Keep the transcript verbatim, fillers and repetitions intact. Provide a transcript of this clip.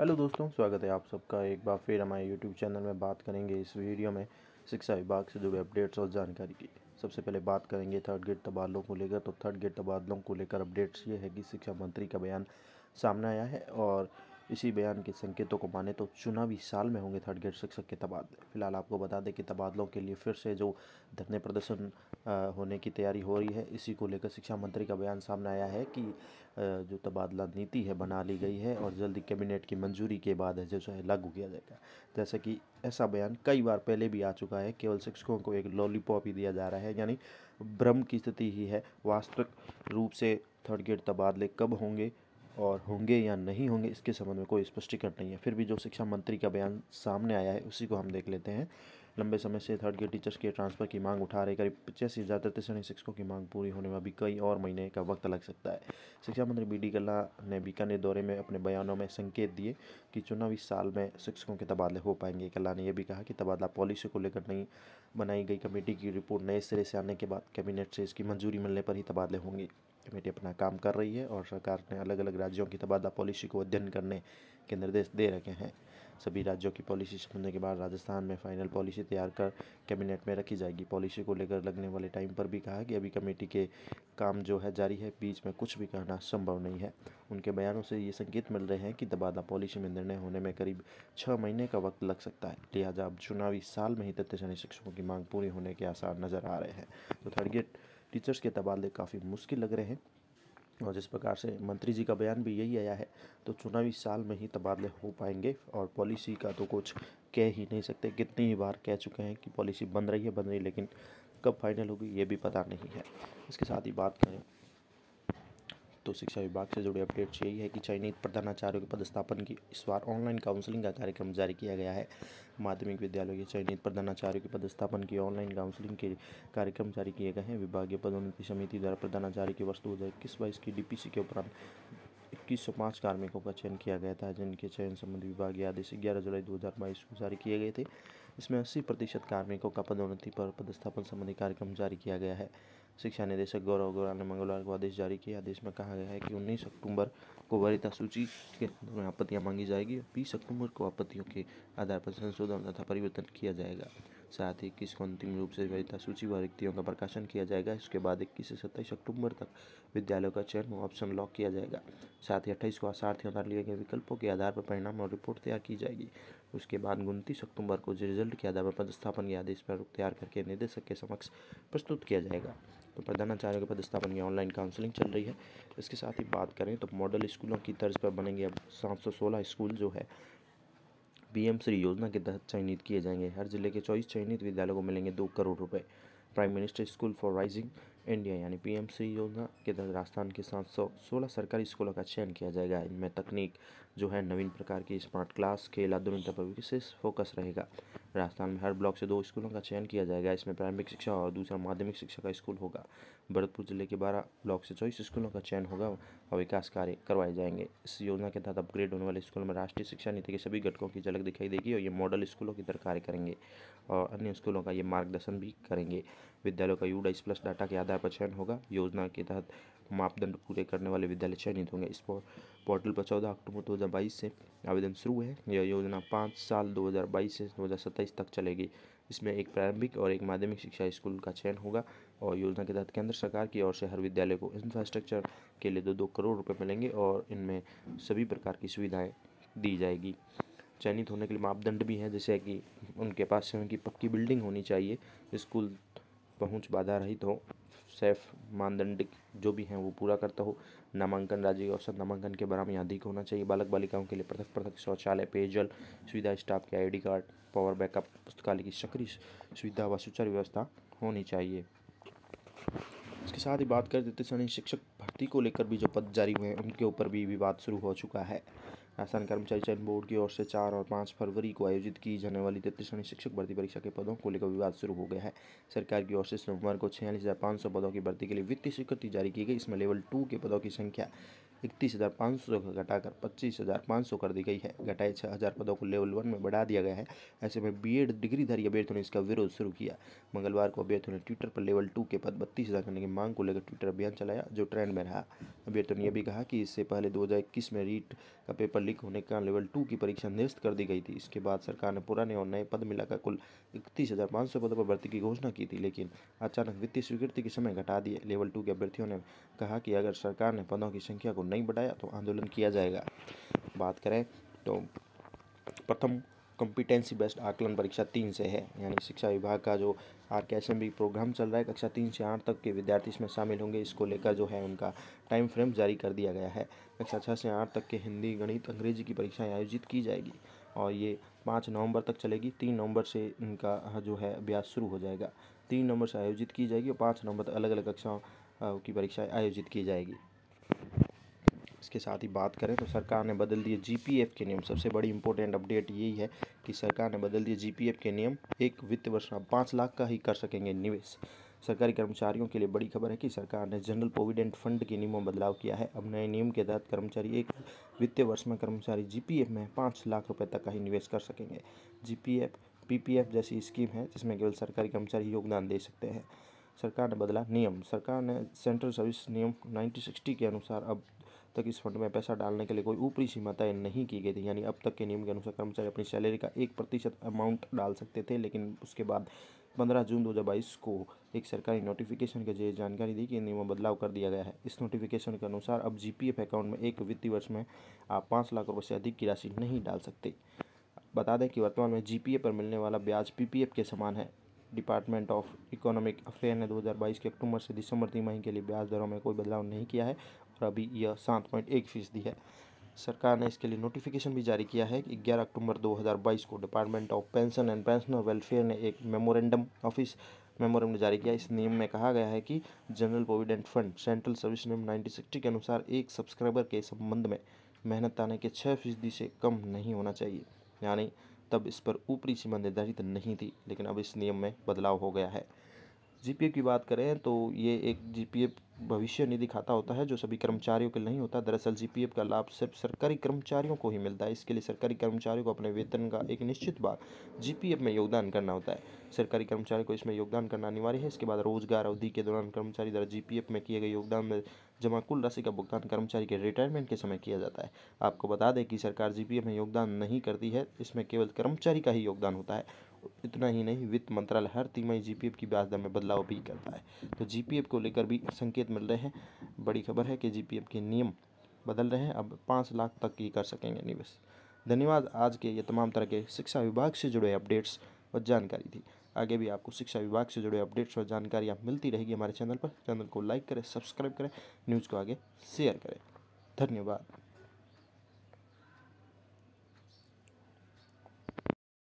Hello दोस्तों, स्वागत है आप सबका एक बार फिर हमारे यूट्यूब चैनल में। बात करेंगे इस वीडियो में शिक्षा विभाग से जुड़े अपडेट्स और जानकारी की। सबसे पहले बात करेंगे थर्ड ग्रेड तबादलों को लेकर। तो थर्ड ग्रेड तबादलों को लेकर अपडेट्स ये है कि शिक्षा मंत्री का बयान सामने आया है और इसी बयान के संकेतों को माने तो चुनावी साल में होंगे थर्ड ग्रेड शिक्षक के तबादले। फिलहाल आपको बता दें कि तबादलों के लिए फिर से जो धरने प्रदर्शन होने की तैयारी हो रही है, इसी को लेकर शिक्षा मंत्री का बयान सामने आया है कि जो तबादला नीति है बना ली गई है और जल्दी कैबिनेट की मंजूरी के बाद है जो है लागू किया जाएगा। जैसे कि ऐसा बयान कई बार पहले भी आ चुका है, केवल शिक्षकों को एक लॉलीपॉप ही दिया जा रहा है, यानी भ्रम की स्थिति ही है। वास्तविक रूप से थर्ड ग्रेड तबादले कब होंगे और होंगे या नहीं होंगे, इसके संबंध में कोई स्पष्टीकरण नहीं है। फिर भी जो शिक्षा मंत्री का बयान सामने आया है उसी को हम देख लेते हैं। लंबे समय से थर्ड ग्रेड टीचर्स के ट्रांसफ़र की मांग उठा रहे करीब पचासी हज़ार तत्सठ शिक्षकों की मांग पूरी होने में अभी कई और महीने का वक्त लग सकता है। शिक्षा मंत्री बी डी कल्ला ने बीकानेर दौरे में अपने बयानों में संकेत दिए कि चुनावी साल में शिक्षकों के तबादले हो पाएंगे। कल्ला ने यह भी कहा कि तबादला पॉलिसी को लेकर नहीं बनाई गई कमेटी की रिपोर्ट नए सिरे से आने के बाद कैबिनेट से इसकी मंजूरी मिलने पर ही तबादले होंगे। कमेटी अपना काम कर रही है और सरकार ने अलग अलग राज्यों की तबादला पॉलिसी को अध्ययन करने के निर्देश दे रखे हैं। सभी राज्यों की पॉलिसी समझने के बाद राजस्थान में फाइनल पॉलिसी तैयार कर कैबिनेट में रखी जाएगी। पॉलिसी को लेकर लगने वाले टाइम पर भी कहा कि अभी कमेटी के काम जो है जारी है, बीच में कुछ भी कहना संभव नहीं है। उनके बयानों से ये संकेत मिल रहे हैं कि तबादला पॉलिसी में निर्णय होने में करीब छः महीने का वक्त लग सकता है। लिहाजा अब चुनावी साल में ही तत्सठ शिक्षकों की मांग पूरी होने के आसार नज़र आ रहे हैं। तो थर्ड ग्रेड टीचर्स के तबादले काफ़ी मुश्किल लग रहे हैं और जिस प्रकार से मंत्री जी का बयान भी यही आया है, तो चुनावी साल में ही तबादले हो पाएंगे। और पॉलिसी का तो कुछ कह ही नहीं सकते, कितनी ही बार कह चुके हैं कि पॉलिसी बन रही है बन रही है लेकिन कब फाइनल होगी ये भी पता नहीं है। इसके साथ ही बात करें तो शिक्षा विभाग से जुड़े अपडेट्स यही है कि चयनित प्रधानाचार्यों के पदस्थापन की इस बार ऑनलाइन काउंसलिंग का कार्यक्रम जारी किया गया है। माध्यमिक विद्यालयों के चयनित प्रधानाचार्यों के पदस्थापन की ऑनलाइन काउंसलिंग के कार्यक्रम जारी किए गए हैं। विभागीय पदोन्नति समिति द्वारा प्रधानाचार्य की वर्ष दो हज़ार इक्कीस बाईस की डी पी सी के उपरांत इक्कीस सौ पाँच कार्मिकों का चयन किया गया था, जिनके चयन संबंधी विभागीय आदेश ग्यारह जुलाई दो हज़ार बाईस को जारी किए गए थे। इसमें अस्सी प्रतिशत कार्मिकों का पदोन्नति पर पदस्थापन संबंधी कार्यक्रम जारी किया गया है। शिक्षा निदेशक गौरव अग्रवाल ने मंगलवार को आदेश जारी किया। आदेश में कहा गया है कि उन्नीस अक्टूबर को वरीयता सूची के में आपत्तियां मांगी जाएगी और बीस अक्टूबर को आपत्तियों के आधार पर संशोधन तथा परिवर्तन किया जाएगा। साथ ही इक्कीस को अंतिम रूप से वरीयता सूची व रिक्तियों का प्रकाशन किया जाएगा। इसके बाद इक्कीस से सत्ताईस अक्टूबर तक विद्यालयों का चयन ऑप्शन लॉक किया जाएगा। साथ ही अट्ठाईस को आशार्थियों द्वारा लिए गए विकल्पों के आधार पर परिणाम और रिपोर्ट तैयार की जाएगी। उसके बाद उनतीस अक्टूबर को रिजल्ट के आधार पर पदस्थापन के आदेश प्रारूप तैयार करके निदेशक के समक्ष प्रस्तुत किया जाएगा। तो प्रधानाचार्यों के पदस्थापन की ऑनलाइन काउंसलिंग चल रही है। इसके साथ ही बात करें तो मॉडल स्कूलों की तर्ज पर बनेंगे अब सात सौ सोलह स्कूल जो है पीएम श्री योजना के तहत चयनित किए जाएंगे। हर जिले के चौबीस चयनित विद्यालयों को मिलेंगे दो करोड़ रुपए। Prime minister school for rising India यानी पीएम श्री योजना के तहत राजस्थान के सात सौ सोलह सरकारी स्कूलों का चयन किया जाएगा। इनमें तकनीक जो है नवीन प्रकार की स्मार्ट क्लास, खेल, आधुनिकता पर विशेष फोकस रहेगा। राजस्थान में हर ब्लॉक से दो स्कूलों का चयन किया जाएगा। इसमें प्राथमिक शिक्षा और दूसरा माध्यमिक शिक्षा का स्कूल होगा। भरतपुर जिले के बारह ब्लॉक से चौबीस स्कूलों का चयन होगा और विकास कार्य करवाए जाएंगे। इस योजना के तहत अपग्रेड होने वाले स्कूलों में राष्ट्रीय शिक्षा नीति के सभी घटकों की झलक दिखाई देगी और ये मॉडल स्कूलों की तरह कार्य करेंगे और अन्य स्कूलों का ये मार्गदर्शन भी करेंगे। विद्यालयों का यूडाइस प्लस डाटा के आधार पर चयन होगा। योजना के तहत मापदंड पूरे करने वाले विद्यालय चयनित होंगे। इस पोर्टल पर चौदह अक्टूबर दो हज़ार बाईस से आवेदन शुरू है। यह योजना पाँच साल दो हज़ार बाईस से दो हज़ार सत्ताईस तक चलेगी। इसमें एक प्रारंभिक और एक माध्यमिक शिक्षा स्कूल का चयन होगा और योजना के तहत केंद्र सरकार की ओर से हर विद्यालय को इंफ्रास्ट्रक्चर के लिए दो दो करोड़ रुपये मिलेंगे और इनमें सभी प्रकार की सुविधाएँ दी जाएगी। चयनित होने के लिए मापदंड भी हैं, जैसे कि उनके पास स्वयं की पक्की बिल्डिंग होनी चाहिए, स्कूल पहुँच बाधा रहित हो, सेफ मानदंड जो भी हैं वो पूरा करता हो, नामांकन राज्य औसत नामांकन के बराबर या अधिक होना चाहिए, बालक बालिकाओं के लिए पृथक पृथक शौचालय, पेयजल सुविधा, स्टाफ के आईडी कार्ड, पावर बैकअप, पुस्तकालय की सक्रिय सुविधा व सुचारू व्यवस्था होनी चाहिए। इसके साथ ही बात कर देते हैं शिक्षक भर्ती को लेकर भी जो पद जारी हुए हैं उनके ऊपर भी विवाद शुरू हो चुका है। राजस्थान कर्मचारी चयन बोर्ड की ओर से चार और पाँच फरवरी को आयोजित की जाने वाली तैंतीसवीं शिक्षक भर्ती परीक्षा के पदों को लेकर विवाद शुरू हो गया है। सरकार की ओर से सोमवार को छियालीस हज़ार पाँच सौ पदों की भर्ती के लिए वित्तीय स्वीकृति जारी की गई। इसमें लेवल टू के पदों की संख्या इकतीस हज़ार पाँच सौ घटाकर पच्चीस हज़ार पाँच सौ कर दी गई है। घटाए छः हज़ार पदों को लेवल वन में बढ़ा दिया गया है। ऐसे में बीएड डिग्रीधारी अभ्यर्थियों ने इसका विरोध शुरू किया। मंगलवार को अभ्यर्थियों ने ट्विटर पर लेवल टू के पद बत्तीस हज़ार करने की मांग को लेकर ट्विटर अभियान चलाया, जो ट्रेंड में रहा। अभ्यर्थियों ने यह भी कहा कि इससे पहले दो हज़ार इक्कीस में रीट का पेपर लीक होने के कारण लेवल टू की परीक्षा निरस्त कर दी गई थी। इसके बाद सरकार ने पुराने और नए पद मिलाकर कुल इकतीस हज़ार पाँच सौ पदों पर भर्ती की घोषणा की थी, लेकिन अचानक वित्तीय स्वीकृति के समय घटा दिए। लेवल टू के अभ्यर्थियों ने कहा कि अगर सरकार ने पदों की संख्या को नहीं बढ़ाया तो आंदोलन किया जाएगा। बात करें तो प्रथम कॉम्पिटेंसी बेस्ड आकलन परीक्षा तीन से है, यानी शिक्षा विभाग का जो आरकेएसएम प्रोग्राम चल रहा है, कक्षा तीन से आठ तक के विद्यार्थी इसमें शामिल होंगे। इसको लेकर जो है उनका टाइम फ्रेम जारी कर दिया गया है। कक्षा छः से आठ तक के हिंदी, गणित, अंग्रेजी की परीक्षाएँ आयोजित की जाएगी और ये पाँच नवंबर तक चलेगी। तीन नवंबर से इनका जो है अभ्यास शुरू हो जाएगा। तीन नवंबर से आयोजित की जाएगी और पाँच नवंबर तक अलग अलग कक्षाओं की परीक्षाएँ आयोजित की जाएगी। इसके साथ ही बात करें तो सरकार ने बदल दिए जीपीएफ के नियम। सबसे बड़ी इंपॉर्टेंट अपडेट यही है कि सरकार ने बदल दिए जीपीएफ के नियम। एक वित्त वर्ष में पाँच लाख का ही कर सकेंगे निवेश। सरकारी कर्मचारियों के लिए बड़ी खबर है कि सरकार ने जनरल प्रोविडेंट फंड के नियमों में बदलाव किया है। अब नए नियम के तहत कर्मचारी एक वित्तीय वर्ष में कर्मचारी जीपीएफ में पाँच लाख रुपये तक का ही निवेश कर सकेंगे। जीपीएफ पीपीएफ जैसी स्कीम है जिसमें केवल सरकारी कर्मचारी योगदान दे सकते हैं। सरकार ने बदला नियम। सरकार ने सेंट्रल सर्विस नियम नाइनटीन सिक्सटी के अनुसार अब तक इस फंड में पैसा डालने के लिए कोई ऊपरी सीमा तय नहीं की गई थी, यानी अब तक के नियम के अनुसार कर्मचारी अपनी सैलरी का एक प्रतिशत अमाउंट डाल सकते थे। लेकिन उसके बाद पंद्रह जून दो हज़ार बाईस को एक सरकारी नोटिफिकेशन के जरिए जानकारी दी कि इन नियमों में बदलाव कर दिया गया है। इस नोटिफिकेशन के अनुसार अब जीपीएफ अकाउंट में एक वित्तीय वर्ष में आप पाँच लाख रुपये से अधिक की राशि नहीं डाल सकते। बता दें कि वर्तमान में जीपीएफ पर मिलने वाला ब्याज पीपीएफ के समान है। डिपार्टमेंट ऑफ इकोनॉमिक अफेयर ने दो हज़ार बाईस के अक्टूबर से दिसंबर तिमाही के लिए ब्याज दरों में कोई बदलाव नहीं किया है और अभी यह सात पॉइंट एक फीसदी है। सरकार ने इसके लिए नोटिफिकेशन भी जारी किया है कि ग्यारह अक्टूबर दो हज़ार बाईस को department of pension and pensioner welfare ने एक मेमोरेंडम ऑफिस मेमोरेंडम जारी किया। इस नियम में कहा गया है कि general provident fund central service नियम नाइनटीन सिक्सटी के अनुसार एक सब्सक्राइबर के संबंध में मेहनत आने के छः फीसदी से कम नहीं होना चाहिए, यानी तब इस पर ऊपरी सीमा निर्धारित नहीं थी, लेकिन अब इस नियम में बदलाव हो गया है। जीपीएफ की बात करें तो ये एक जीपीएफ भविष्य निधि खाता होता है जो सभी कर्मचारियों के नहीं होता। दरअसल जीपीएफ का लाभ सिर्फ सरकारी कर्मचारियों को ही मिलता है। इसके लिए सरकारी कर्मचारियों को अपने वेतन का एक निश्चित भाग जीपीएफ में योगदान करना होता है। सरकारी कर्मचारी को इसमें योगदान करना अनिवार्य है। इसके बाद रोजगार अवधि के दौरान कर्मचारी द्वारा जीपीएफ में किए गए योगदान में जमा कुल राशि का भुगतान कर्मचारी के रिटायरमेंट के समय किया जाता है। आपको बता दें कि सरकार जीपीएफ में योगदान नहीं करती है, इसमें केवल कर्मचारी का ही योगदान होता है। इतना ही नहीं, वित्त मंत्रालय हर तिमाही जीपीएफ की ब्याज दर में बदलाव भी करता है। तो जीपीएफ को लेकर भी संकेत मिल रहे हैं। बड़ी खबर है कि जीपीएफ के नियम बदल रहे हैं, अब पाँच लाख तक ही कर सकेंगे निवेश। धन्यवाद। आज के ये तमाम तरह के शिक्षा विभाग से जुड़े अपडेट्स और जानकारी थी। आगे भी आपको शिक्षा विभाग से जुड़े अपडेट्स और जानकारी आप मिलती रहेगी हमारे चैनल पर। चैनल को लाइक करें, सब्सक्राइब करें, न्यूज़ को आगे शेयर करें। धन्यवाद।